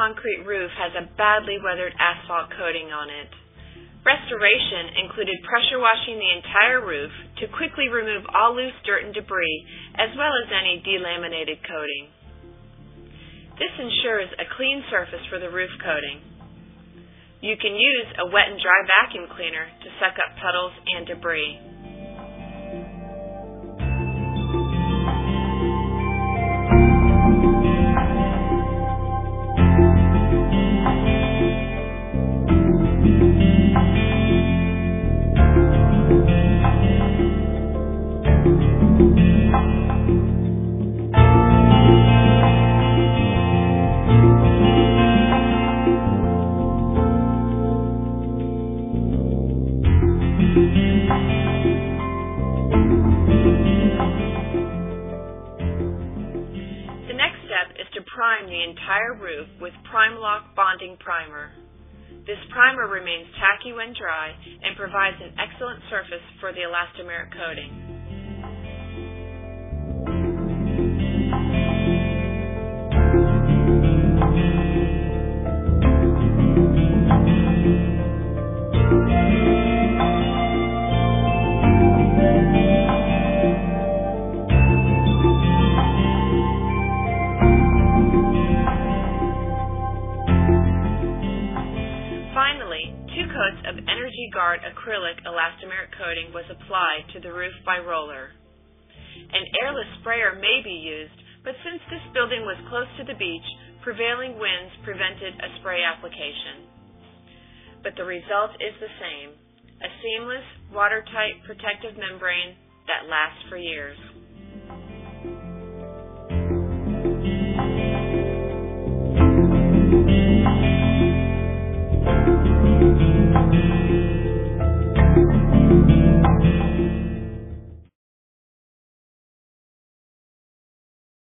concrete roof has a badly weathered asphalt coating on it. Restoration included pressure washing the entire roof to quickly remove all loose dirt and debris, as well as any delaminated coating. This ensures a clean surface for the roof coating. You can use a wet and dry vacuum cleaner to suck up puddles and debris. Prime the entire roof with PrimeLock bonding primer. This primer remains tacky when dry and provides an excellent surface for the elastomeric coating. Coats of Energy Guard acrylic elastomeric coating was applied to the roof by roller. An airless sprayer may be used, but since this building was close to the beach, prevailing winds prevented a spray application. But the result is the same, a seamless, watertight protective membrane that lasts for years.